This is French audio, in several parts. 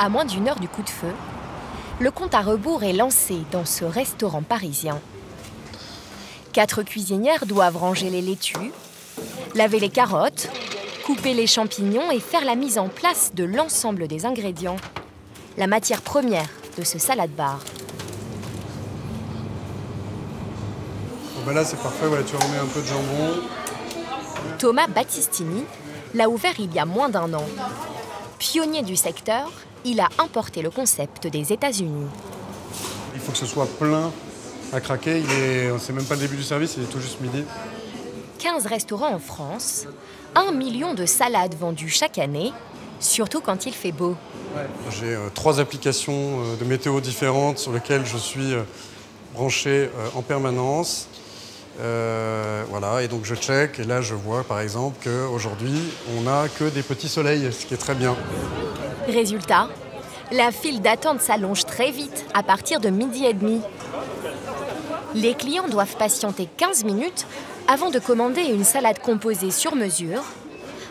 À moins d'une heure du coup de feu, le compte à rebours est lancé dans ce restaurant parisien. 4 cuisinières doivent ranger les laitues, laver les carottes, couper les champignons et faire la mise en place de l'ensemble des ingrédients, la matière première de ce salad bar. Oh ben là c'est parfait, voilà, tu remets un peu de jambon. Thomas Battistini l'a ouvert il y a moins d'un an. Pionnier du secteur, il a importé le concept des États-Unis. Il faut que ce soit plein à craquer, c'est même pas le début du service, il est tout juste midi. 15 restaurants en France, 1 million de salades vendues chaque année, surtout quand il fait beau. Ouais. J'ai 3 applications de météo différentes sur lesquelles je suis branché en permanence. Voilà, et donc je check, et là je vois par exemple qu'aujourd'hui, on n'a que des petits soleils, ce qui est très bien. Résultat, la file d'attente s'allonge très vite à partir de midi et demi. Les clients doivent patienter 15 minutes avant de commander une salade composée sur mesure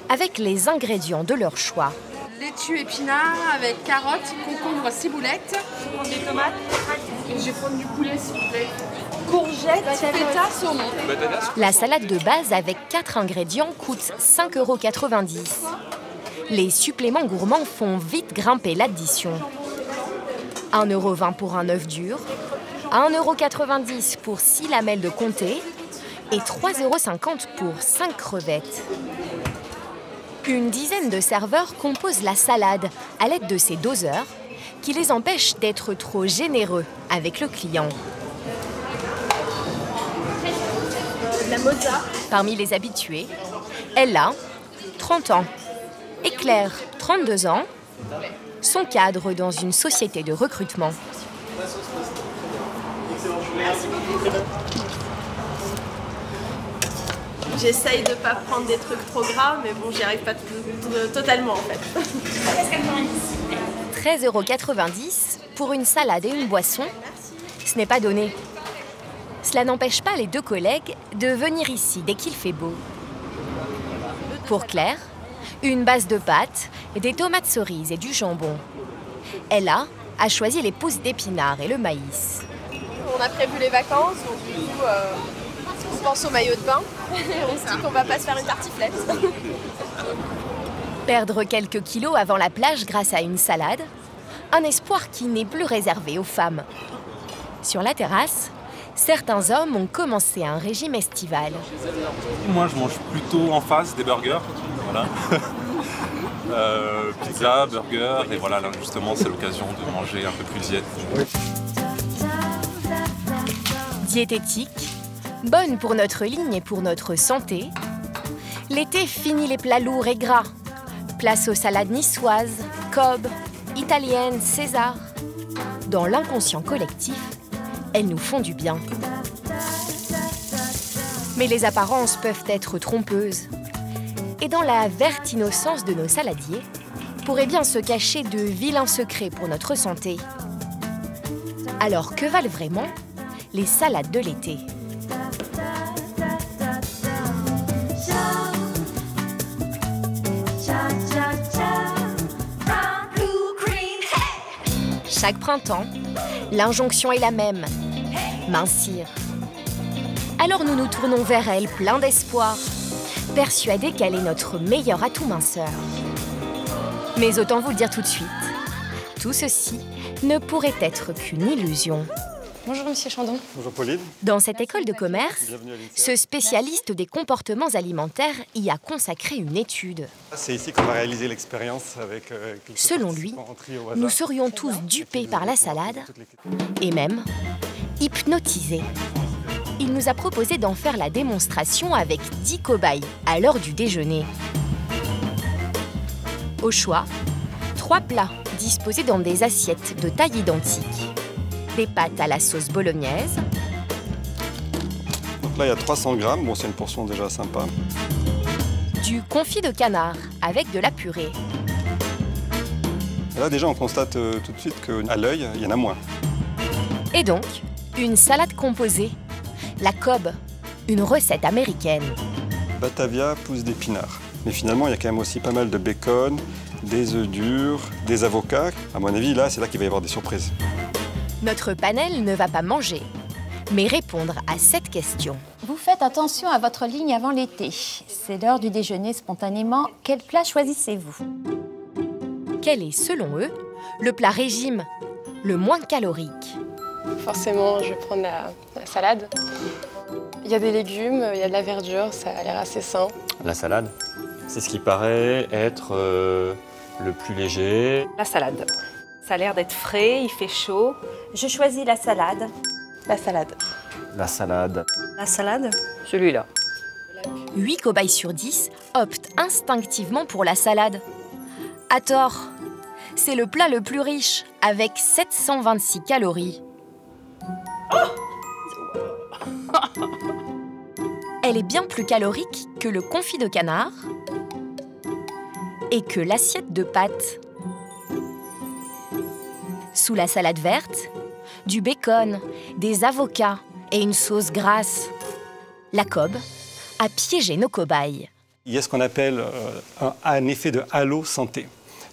avec les ingrédients de leur choix. Laitue épinard avec carottes, concombre, ciboulette. Je prends des tomates. Et je vais prendre du poulet s'il vous plaît. Courgettes, feta, saumon. La salade de base avec 4 ingrédients coûte 5,90 €. Les suppléments gourmands font vite grimper l'addition. 1,20 € pour un œuf dur, 1,90 € pour 6 lamelles de comté et 3,50 € pour 5 crevettes. Une dizaine de serveurs composent la salade à l'aide de ces doseurs qui les empêchent d'être trop généreux avec le client. La mozza. Parmi les habitués, Ella, 30 ans, et Claire, 32 ans, sont cadres dans une société de recrutement. Merci beaucoup. J'essaye de ne pas prendre des trucs trop gras, mais bon, j'y arrive pas totalement en fait. 13,90 € pour une salade et une boisson, ce n'est pas donné. Cela n'empêche pas les 2 collègues de venir ici dès qu'il fait beau. Pour Claire, une base de pâtes, des tomates cerises et du jambon. Ella a choisi les pousses d'épinards et le maïs. On a prévu les vacances, donc du coup, on pense au maillot de bain. Et on se dit qu'on va pas se faire une tartiflette. Perdre quelques kilos avant la plage grâce à une salade, un espoir qui n'est plus réservé aux femmes. Sur la terrasse, certains hommes ont commencé un régime estival. Moi, je mange plutôt en face des burgers. Voilà. Pizza, burger, et voilà, là, justement, c'est l'occasion de manger un peu plus diète. Diététique, bonne pour notre ligne et pour notre santé. L'été finit les plats lourds et gras. Place aux salades niçoises, Cobb, italiennes, César. Dans l'inconscient collectif, elles nous font du bien. Mais les apparences peuvent être trompeuses. Et dans la verte innocence de nos saladiers, pourrait bien se cacher de vilains secrets pour notre santé. Alors que valent vraiment les salades de l'été? Chaque printemps, l'injonction est la même, mincir. Alors nous nous tournons vers elle plein d'espoir, persuadés qu'elle est notre meilleur atout minceur. Mais autant vous le dire tout de suite, tout ceci ne pourrait être qu'une illusion. Bonjour Monsieur Chandon. Bonjour Pauline. Dans cette école de commerce, ce spécialiste des comportements alimentaires y a consacré une étude. C'est ici qu'on va réaliser l'expérience avec... Selon lui, nous serions tous dupés par la salade et même hypnotisés. Il nous a proposé d'en faire la démonstration avec 10 cobayes à l'heure du déjeuner. Au choix, 3 plats disposés dans des assiettes de taille identique. Des pâtes à la sauce bolognaise. Donc là, il y a 300 grammes. Bon, c'est une portion déjà sympa. Du confit de canard avec de la purée. Là, déjà, on constate tout de suite qu'à l'œil, il y en a moins. Et donc, une salade composée. La Cobb, une recette américaine. Batavia, pousse d'épinards. Mais finalement, il y a quand même aussi pas mal de bacon, des œufs durs, des avocats. À mon avis, là, c'est là qu'il va y avoir des surprises. Notre panel ne va pas manger, mais répondre à cette question. Vous faites attention à votre ligne avant l'été. C'est l'heure du déjeuner spontanément. Quel plat choisissez-vous? Quel est, selon eux, le plat régime le moins calorique? Forcément, je vais prendre la salade. Il y a des légumes, il y a de la verdure, ça a l'air assez sain. La salade, c'est ce qui paraît être le plus léger. La salade. Ça a l'air d'être frais, il fait chaud. Je choisis la salade. La salade. La salade. La salade. Celui-là. 8 cobayes sur 10 optent instinctivement pour la salade. À tort. C'est le plat le plus riche, avec 726 calories. Elle est bien plus calorique que le confit de canard et que l'assiette de pâtes. Sous la salade verte, du bacon, des avocats et une sauce grasse. La Cobb a piégé nos cobayes. Il y a ce qu'on appelle un effet de halo santé.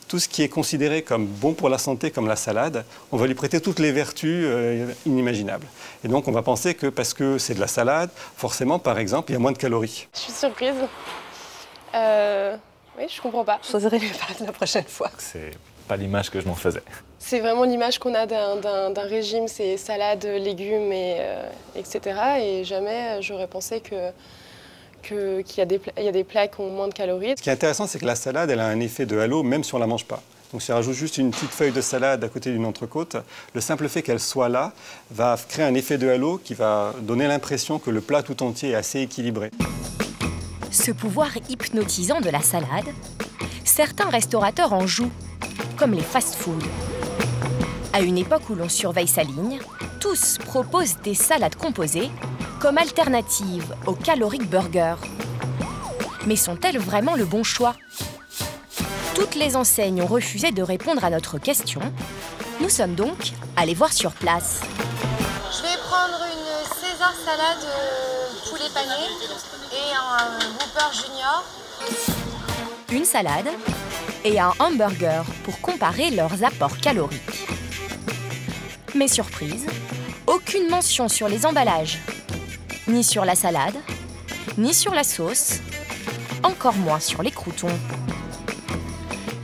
Tout ce qui est considéré comme bon pour la santé, comme la salade, on va lui prêter toutes les vertus inimaginables. Et donc, on va penser que parce que c'est de la salade, forcément, par exemple, il y a moins de calories. Je suis surprise. Oui, je comprends pas. Je choisirai les pâtes la prochaine fois. C'est pas l'image que je m'en faisais. C'est vraiment l'image qu'on a d'un régime, c'est salade, légumes, et, etc. Et jamais j'aurais pensé qu'il y a des plats qui ont moins de calories. Ce qui est intéressant, c'est que la salade, elle a un effet de halo, même si on ne la mange pas. Donc si on rajoute juste une petite feuille de salade à côté d'une entrecôte, le simple fait qu'elle soit là va créer un effet de halo qui va donner l'impression que le plat tout entier est assez équilibré. Ce pouvoir hypnotisant de la salade, certains restaurateurs en jouent, comme les fast-foods. À une époque où l'on surveille sa ligne, tous proposent des salades composées comme alternative au calorique burger. Mais sont-elles vraiment le bon choix? Toutes les enseignes ont refusé de répondre à notre question. Nous sommes donc allés voir sur place. Je vais prendre une César salade poulet pané et un Whopper junior. Une salade et un hamburger pour comparer leurs apports caloriques. Mais surprise, aucune mention sur les emballages. Ni sur la salade, ni sur la sauce, encore moins sur les croutons.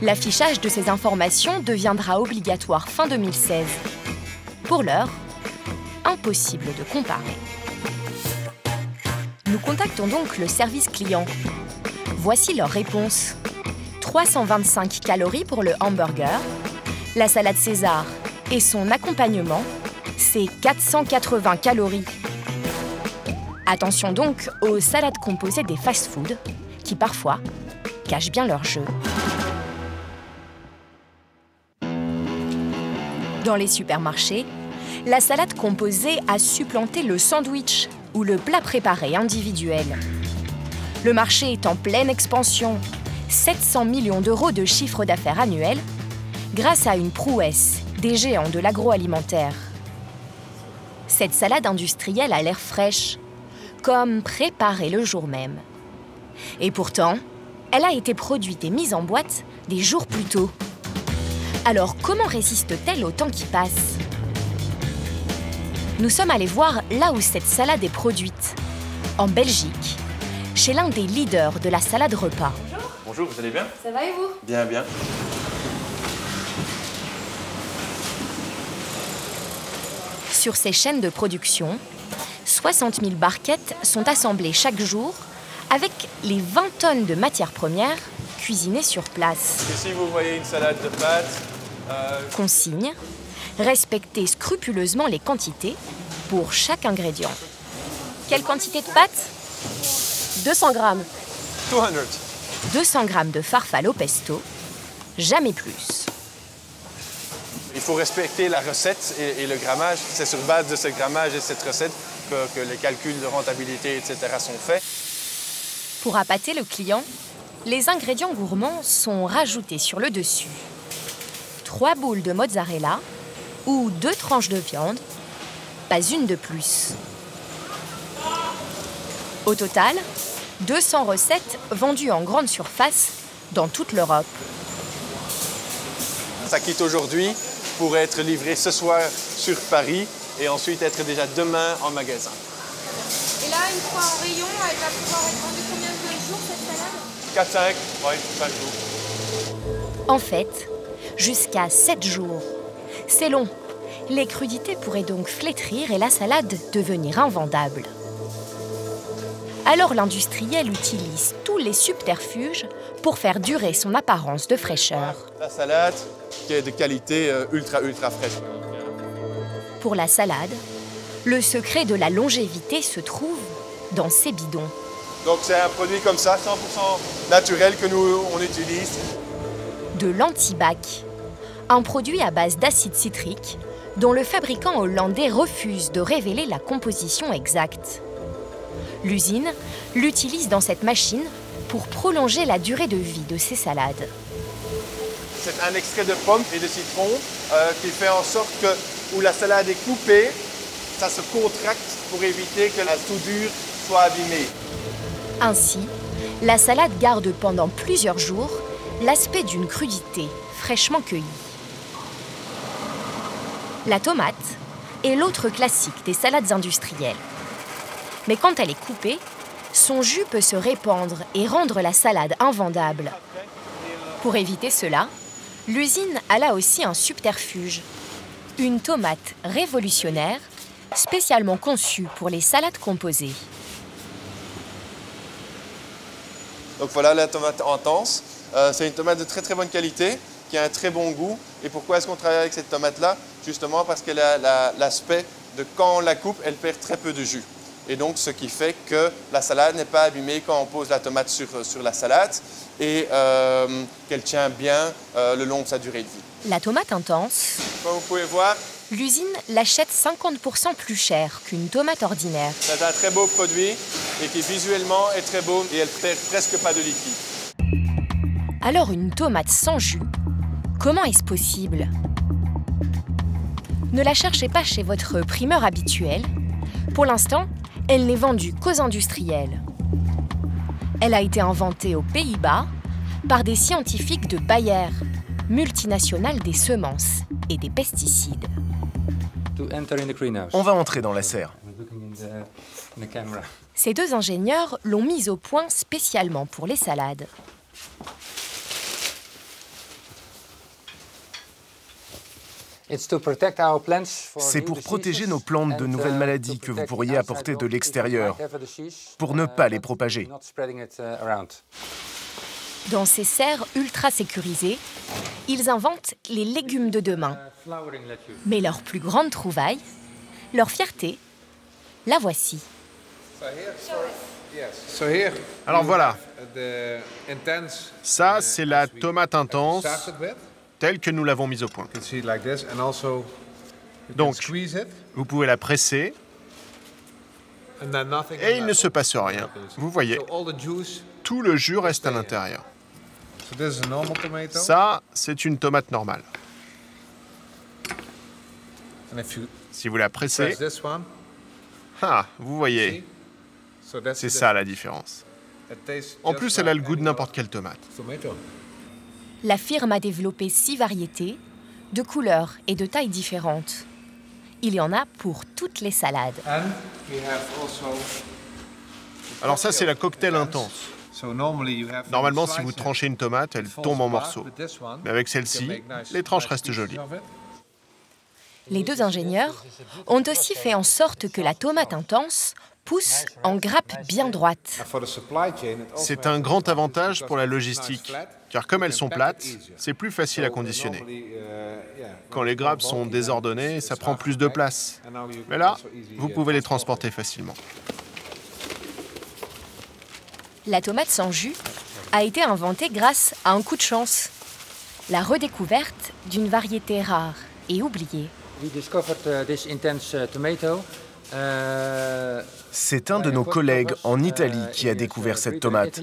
L'affichage de ces informations deviendra obligatoire fin 2016. Pour l'heure, impossible de comparer. Nous contactons donc le service client. Voici leur réponse. 325 calories pour le hamburger, la salade César et son accompagnement, c'est 480 calories. Attention donc aux salades composées des fast-foods, qui parfois cachent bien leur jeu. Dans les supermarchés, la salade composée a supplanté le sandwich ou le plat préparé individuel. Le marché est en pleine expansion, 700 millions d'euros de chiffre d'affaires annuel, grâce à une prouesse des géants de l'agroalimentaire. Cette salade industrielle a l'air fraîche, comme préparée le jour même. Et pourtant, elle a été produite et mise en boîte des jours plus tôt. Alors comment résiste-t-elle au temps qui passe? Nous sommes allés voir là où cette salade est produite, en Belgique, chez l'un des leaders de la salade repas. Bonjour. Bonjour, vous allez bien? Ça va et vous? Bien, bien. Sur ces chaînes de production, 60 000 barquettes sont assemblées chaque jour avec les 20 tonnes de matières premières cuisinées sur place. Ici, vous voyez une salade de pâtes. Consigne, respecter scrupuleusement les quantités pour chaque ingrédient. Quelle quantité de pâtes? 200 grammes. 200 grammes de farfalle au pesto, jamais plus. Il faut respecter la recette et le grammage. C'est sur base de ce grammage et cette recette que les calculs de rentabilité, etc. sont faits. Pour appâter le client, les ingrédients gourmands sont rajoutés sur le dessus. 3 boules de mozzarella ou 2 tranches de viande, pas une de plus. Au total, 200 recettes vendues en grande surface dans toute l'Europe. Ça quitte aujourd'hui pour être livré ce soir sur Paris et ensuite être déjà demain en magasin. Et là, une fois en rayon, elle va pouvoir être vendue combien de jours cette salade? 4-5, oui, 5 jours. En fait, jusqu'à 7 jours. C'est long. Les crudités pourraient donc flétrir et la salade devenir invendable. Alors l'industriel utilise tous les subterfuges pour faire durer son apparence de fraîcheur. La salade qui est de qualité ultra fraîche. Pour la salade, le secret de la longévité se trouve dans ces bidons. Donc c'est un produit comme ça, 100% naturel que nous on utilise. De l'antibac, un produit à base d'acide citrique dont le fabricant hollandais refuse de révéler la composition exacte. L'usine l'utilise dans cette machine pour prolonger la durée de vie de ses salades. C'est un extrait de pommes et de citron qui fait en sorte que où la salade est coupée, ça se contracte pour éviter que la soudure soit abîmée. Ainsi, la salade garde pendant plusieurs jours l'aspect d'une crudité fraîchement cueillie. La tomate est l'autre classique des salades industrielles. Mais quand elle est coupée, son jus peut se répandre et rendre la salade invendable. Pour éviter cela, l'usine a là aussi un subterfuge. Une tomate révolutionnaire, spécialement conçue pour les salades composées. Donc voilà la tomate intense. C'est une tomate de très bonne qualité, qui a un très bon goût. Et pourquoi est-ce qu'on travaille avec cette tomate-là? Justement parce qu'elle a l'aspect de quand on la coupe, elle perd très peu de jus. Et donc, ce qui fait que la salade n'est pas abîmée quand on pose la tomate sur la salade et qu'elle tient bien le long de sa durée de vie. La tomate intense, comme vous pouvez voir, l'usine l'achète 50% plus cher qu'une tomate ordinaire. C'est un très beau produit et qui visuellement est très beau et elle perd presque pas de liquide. Alors, une tomate sans jus, comment est-ce possible? Ne la cherchez pas chez votre primeur habituel. Pour l'instant, elle n'est vendue qu'aux industriels. Elle a été inventée aux Pays-Bas par des scientifiques de Bayer, multinationale des semences et des pesticides. On va entrer dans la serre. Ces deux ingénieurs l'ont mise au point spécialement pour les salades. C'est pour protéger nos plantes de nouvelles maladies que vous pourriez apporter de l'extérieur, pour ne pas les propager. Dans ces serres ultra sécurisées, ils inventent les légumes de demain. Mais leur plus grande trouvaille, leur fierté, la voici. Alors voilà, ça c'est la tomate intense, telle que nous l'avons mise au point. Donc, vous pouvez la presser et il ne se passe rien. Vous voyez, tout le jus reste à l'intérieur. Ça, c'est une tomate normale. Si vous la pressez, ah, vous voyez, c'est ça la différence. En plus, elle a le goût de n'importe quelle tomate. La firme a développé 6 variétés, de couleurs et de tailles différentes. Il y en a pour toutes les salades. Alors ça, c'est la cocktail intense. Normalement, si vous tranchez une tomate, elle tombe en morceaux. Mais avec celle-ci, les tranches restent jolies. Les deux ingénieurs ont aussi fait en sorte que la tomate intense pousse en grappe bien droite. C'est un grand avantage pour la logistique, car comme elles sont plates, c'est plus facile à conditionner. Quand les grappes sont désordonnées, ça prend plus de place. Mais là, vous pouvez les transporter facilement. La tomate sans jus a été inventée grâce à un coup de chance, la redécouverte d'une variété rare et oubliée. C'est un de nos collègues en Italie qui a découvert cette tomate.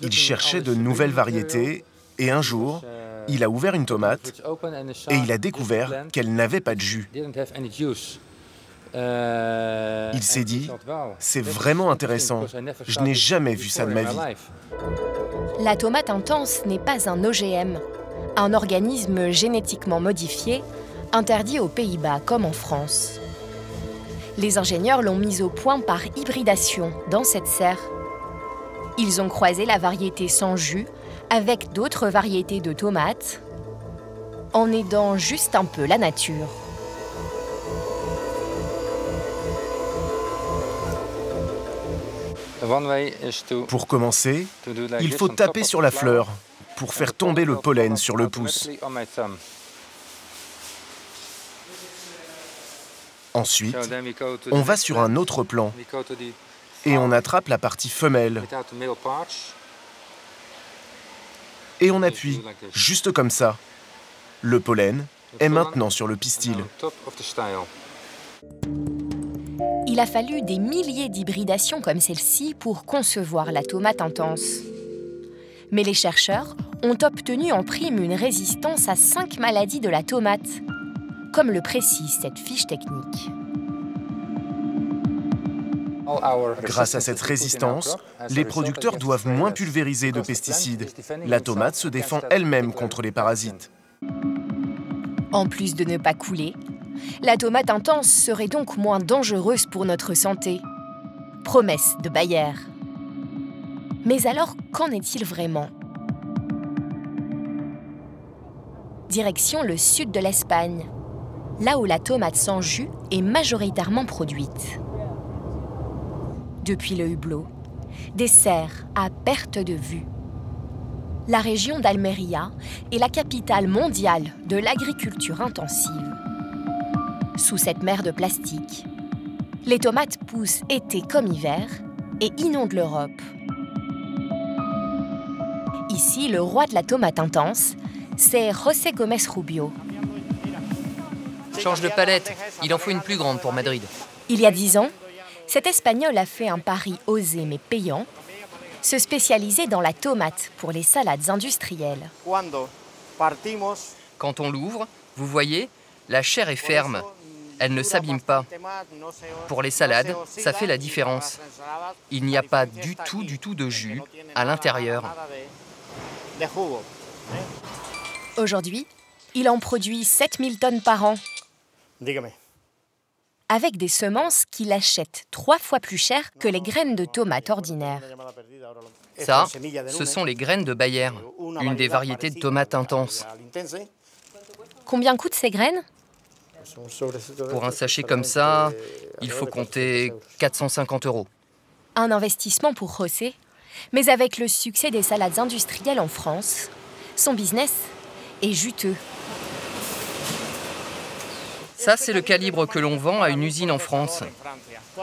Il cherchait de nouvelles variétés et un jour, il a ouvert une tomate et il a découvert qu'elle n'avait pas de jus. Il s'est dit, c'est vraiment intéressant, je n'ai jamais vu ça de ma vie. La tomate intense n'est pas un OGM, un organisme génétiquement modifié, interdit aux Pays-Bas comme en France. Les ingénieurs l'ont mis au point par hybridation dans cette serre. Ils ont croisé la variété sans jus avec d'autres variétés de tomates, en aidant juste un peu la nature. Pour commencer, il faut taper sur la fleur pour faire tomber le pollen sur le pouce. Ensuite, on va sur un autre plan et on attrape la partie femelle. Et on appuie, juste comme ça. Le pollen est maintenant sur le pistil. Il a fallu des milliers d'hybridations comme celle-ci pour concevoir la tomate intense. Mais les chercheurs ont obtenu en prime une résistance à 5 maladies de la tomate, comme le précise cette fiche technique. Grâce à cette résistance, les producteurs doivent moins pulvériser de pesticides. La tomate se défend elle-même contre les parasites. En plus de ne pas couler, la tomate intense serait donc moins dangereuse pour notre santé. Promesse de Bayer. Mais alors, qu'en est-il vraiment? Direction le sud de l'Espagne, là où la tomate sans jus est majoritairement produite. Depuis le hublot, des serres à perte de vue. La région d'Almeria est la capitale mondiale de l'agriculture intensive. Sous cette mer de plastique, les tomates poussent été comme hiver et inondent l'Europe. Ici, le roi de la tomate intense, c'est José Gómez Rubio. Change de palette, il en faut une plus grande pour Madrid. Il y a 10 ans, cet Espagnol a fait un pari osé mais payant, se spécialiser dans la tomate pour les salades industrielles. Quand on l'ouvre, vous voyez, la chair est ferme. Elle ne s'abîme pas. Pour les salades, ça fait la différence. Il n'y a pas du tout de jus à l'intérieur. Aujourd'hui, il en produit 7000 tonnes par an. Avec des semences qu'il achète 3 fois plus cher que les graines de tomates ordinaires. Ça, ce sont les graines de Bayer, une des variétés de tomates intenses. Combien coûtent ces graines? Pour un sachet comme ça, il faut compter 450 €. Un investissement pour José, mais avec le succès des salades industrielles en France, son business est juteux. Ça, c'est le calibre que l'on vend à une usine en France.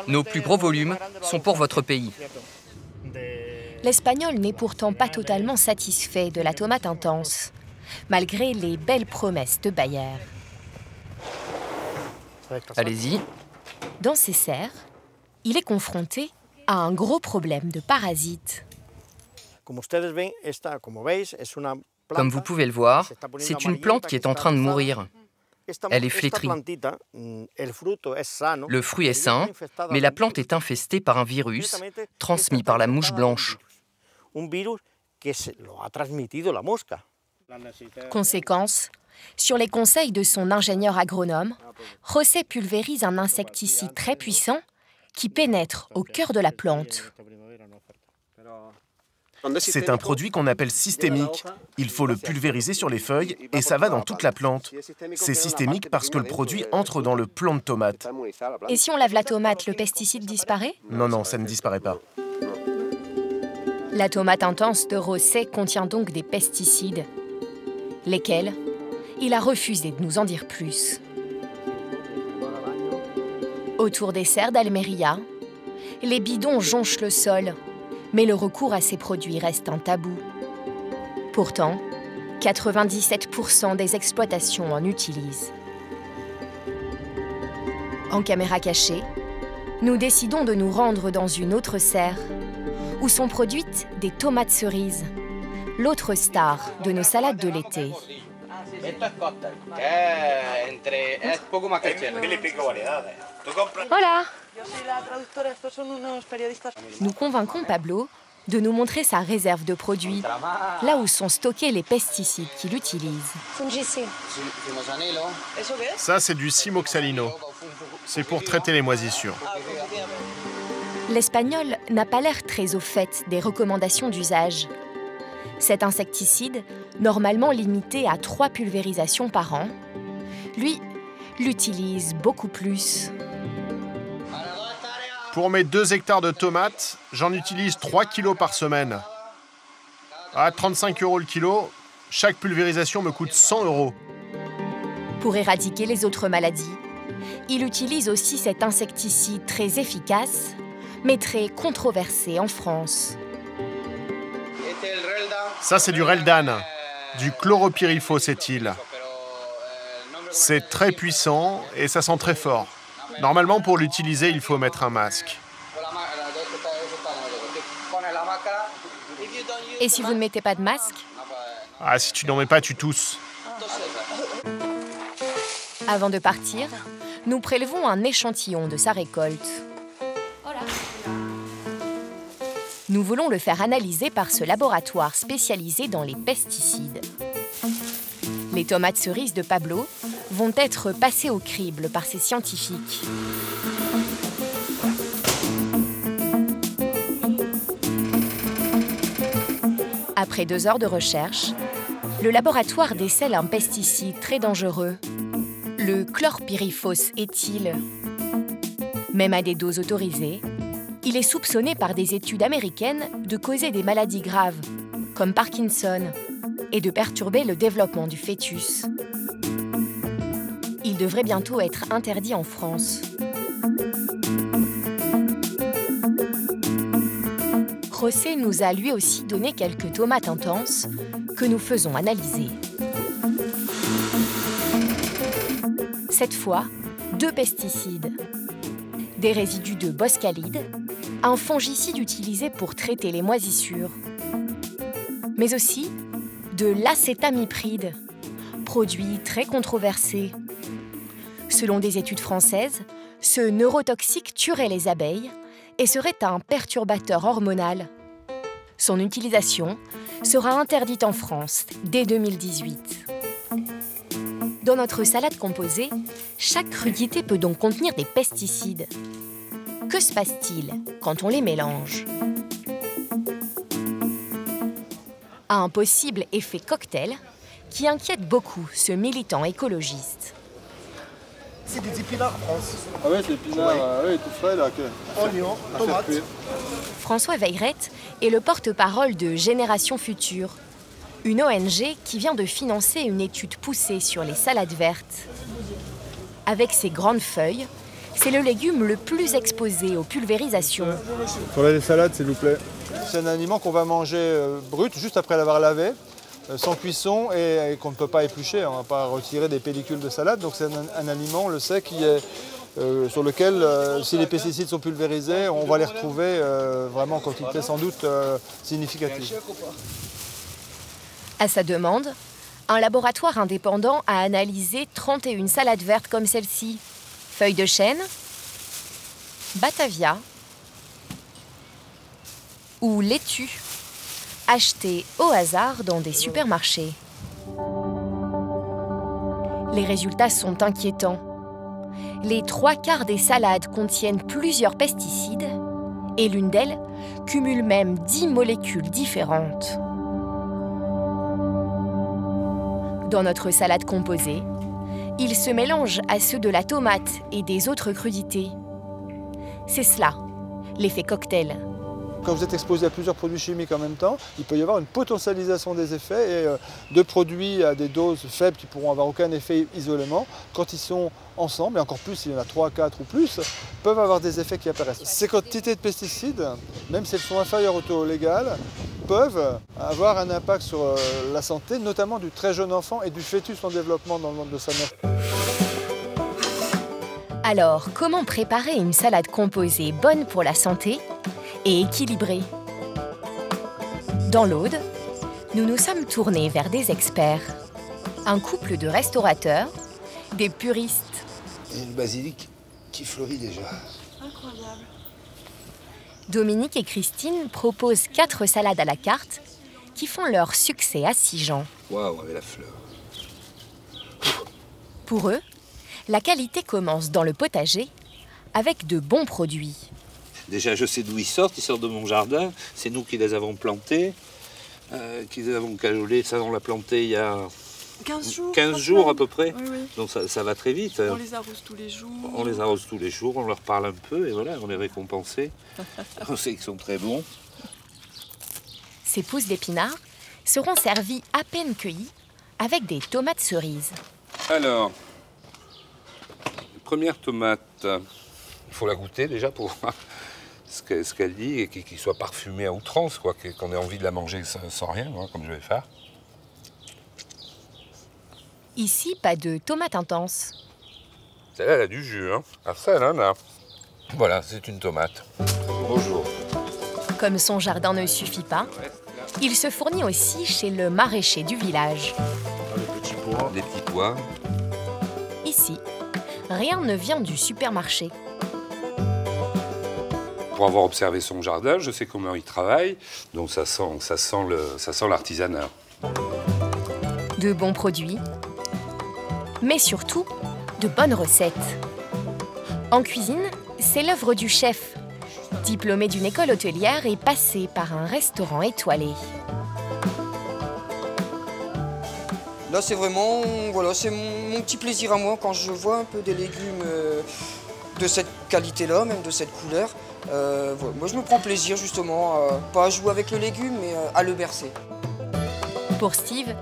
Nos plus gros volumes sont pour votre pays. L'Espagnol n'est pourtant pas totalement satisfait de la tomate intense, malgré les belles promesses de Bayer. Allez-y. Dans ses serres, il est confronté à un gros problème de parasites. Comme vous pouvez le voir, c'est une plante qui est en train de mourir. Elle est flétrie. Le fruit est sain, mais la plante est infestée par un virus transmis par la mouche blanche. Conséquence, sur les conseils de son ingénieur agronome, José pulvérise un insecticide très puissant qui pénètre au cœur de la plante. C'est un produit qu'on appelle systémique. Il faut le pulvériser sur les feuilles et ça va dans toute la plante. C'est systémique parce que le produit entre dans le plant de tomate. Et si on lave la tomate, le pesticide disparaît? Non, non, ça ne disparaît pas. La tomate intense de José contient donc des pesticides, lesquels il a refusé de nous en dire plus. Autour des serres d'Almeria, les bidons jonchent le sol. Mais le recours à ces produits reste un tabou. Pourtant, 97% des exploitations en utilisent. En caméra cachée, nous décidons de nous rendre dans une autre serre où sont produites des tomates cerises, l'autre star de nos salades de l'été. Voilà. Nous convainquons Pablo de nous montrer sa réserve de produits, là où sont stockés les pesticides qu'il utilise. Ça, c'est du simoxalino. C'est pour traiter les moisissures. L'Espagnol n'a pas l'air très au fait des recommandations d'usage. Cet insecticide, normalement limité à 3 pulvérisations par an, lui, l'utilise beaucoup plus. Pour mes 2 hectares de tomates, j'en utilise 3 kilos par semaine. À 35 € le kilo, chaque pulvérisation me coûte 100 €. Pour éradiquer les autres maladies, il utilise aussi cet insecticide très efficace, mais très controversé en France. Ça, c'est du Reldan, du chloropyrifos-éthyle. C'est très puissant et ça sent très fort. Normalement, pour l'utiliser, il faut mettre un masque. Et si vous ne mettez pas de masque? Ah, si tu n'en mets pas, tu tousses. Avant de partir, nous prélevons un échantillon de sa récolte. Nous voulons le faire analyser par ce laboratoire spécialisé dans les pesticides. Les tomates cerises de Pablo vont être passées au crible par ces scientifiques. Après 2 heures de recherche, le laboratoire décèle un pesticide très dangereux, le chlorpyrifos-éthyle. Même à des doses autorisées, il est soupçonné par des études américaines de causer des maladies graves, comme Parkinson, et de perturber le développement du fœtus. Il devrait bientôt être interdit en France. José nous a lui aussi donné quelques tomates intenses que nous faisons analyser. Cette fois, 2 pesticides. Des résidus de boscalide, un fongicide utilisé pour traiter les moisissures, mais aussi de l'acétamipride, produit très controversé. Selon des études françaises, ce neurotoxique tuerait les abeilles et serait un perturbateur hormonal. Son utilisation sera interdite en France dès 2018. Dans notre salade composée, chaque crudité peut donc contenir des pesticides. Que se passe-t-il quand on les mélange? À un possible effet cocktail qui inquiète beaucoup ce militant écologiste. C'est des épinards en France. Ah ouais, c'est épinards, ouais. Tout frais là. Oignons, tomates. François Veyrette est le porte-parole de Génération Future, une ONG qui vient de financer une étude poussée sur les salades vertes. Avec ses grandes feuilles, c'est le légume le plus exposé aux pulvérisations. Pour les salades, s'il vous plaît. C'est un aliment qu'on va manger brut, juste après l'avoir lavé, sans cuisson et qu'on ne peut pas éplucher. On ne va pas retirer des pellicules de salade. Donc c'est un aliment, on le sait, qui est, sur lequel, si les pesticides sont pulvérisés, on va les retrouver vraiment en quantité sans doute significative. À sa demande, un laboratoire indépendant a analysé 31 salades vertes comme celle-ci. Feuilles de chêne, batavia ou laitue, achetées au hasard dans des supermarchés. Les résultats sont inquiétants. Les 3 quarts des salades contiennent plusieurs pesticides et l'une d'elles cumule même 10 molécules différentes. Dans notre salade composée, ils se mélangent à ceux de la tomate et des autres crudités. C'est cela, l'effet cocktail. Quand vous êtes exposé à plusieurs produits chimiques en même temps, il peut y avoir une potentialisation des effets et de produits à des doses faibles qui pourront avoir aucun effet isolément, quand ils sont ensemble, et encore plus s'il y en a 3, 4 ou plus, peuvent avoir des effets qui apparaissent. Ces quantités de pesticides, même si elles sont inférieures au taux légal, peuvent avoir un impact sur la santé, notamment du très jeune enfant et du fœtus en développement dans le monde de sa mère. Alors, comment préparer une salade composée bonne pour la santé et équilibrée? Dans l'Aude, nous nous sommes tournés vers des experts. Un couple de restaurateurs, des puristes. Il y a une basilic qui fleurit déjà. Incroyable. Dominique et Christine proposent 4 salades à la carte qui font leur succès à Sigean. Waouh, avec la fleur. Pour eux, la qualité commence dans le potager avec de bons produits. Déjà, je sais d'où ils sortent de mon jardin. C'est nous qui les avons plantés, qui les avons cajolés. Ça, on l'a planté il y a 15 jours à peu près. Oui. Donc ça va très vite. On les arrose tous les jours. On les arrose tous les jours, on leur parle un peu et voilà, on est récompensés. On sait qu'ils sont très bons. Ces pousses d'épinards seront servies à peine cueillies avec des tomates cerises. Alors, première tomate, il faut la goûter déjà pour voir ce qu'elle dit et qu'il soit parfumé à outrance, quoi, qu'on ait envie de la manger sans rien, moi, comme je vais faire. Ici, pas de tomate intense. Celle-là, elle a du jus, hein. Ah, celle-là, là. Voilà, c'est une tomate. Bonjour. Comme son jardin ne suffit pas, il se fournit aussi chez le maraîcher du village. Des petits pois. Ici, rien ne vient du supermarché. Pour avoir observé son jardin, je sais comment il travaille, donc ça sent l'artisanat. De bons produits, mais surtout de bonnes recettes. En cuisine, c'est l'œuvre du chef, diplômé d'une école hôtelière et passé par un restaurant étoilé. Là, c'est vraiment, voilà, c'est mon petit plaisir à moi quand je vois un peu des légumes de cette qualité-là, même de cette couleur. Voilà. Moi, je me prends plaisir justement, pas à jouer avec le légume, mais à le bercer. Pour Steve,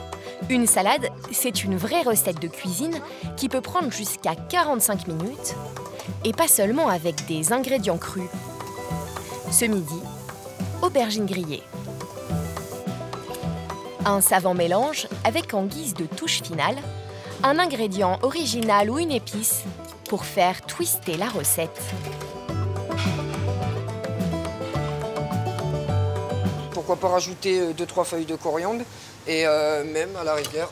une salade, c'est une vraie recette de cuisine qui peut prendre jusqu'à 45 minutes et pas seulement avec des ingrédients crus. Ce midi, aubergines grillées. Un savant mélange avec en guise de touche finale, un ingrédient original ou une épice pour faire twister la recette. Pourquoi pas rajouter 2-3 feuilles de coriandre et même à la rigueur,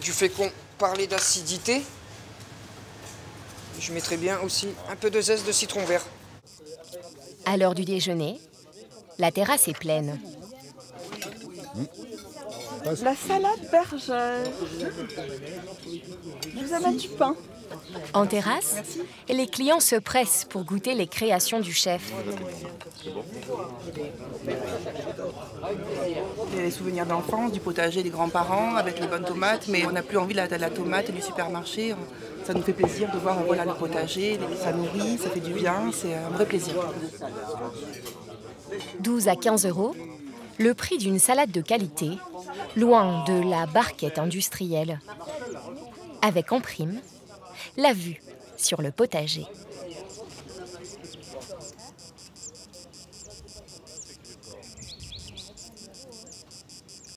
du fait qu'on parlait d'acidité, je mettrais bien aussi un peu de zeste de citron vert. À l'heure du déjeuner, la terrasse est pleine. La salade bergère. Je vous amène du pain. En terrasse, les clients se pressent pour goûter les créations du chef. Il y a les souvenirs d'enfance, du potager des grands-parents, avec les bonnes tomates, mais on n'a plus envie de la tomate et du supermarché. Ça nous fait plaisir de voir voilà, le potager, ça nourrit, ça fait du bien, c'est un vrai plaisir. 12 à 15 euros, le prix d'une salade de qualité, loin de la barquette industrielle. Avec en prime, la vue sur le potager.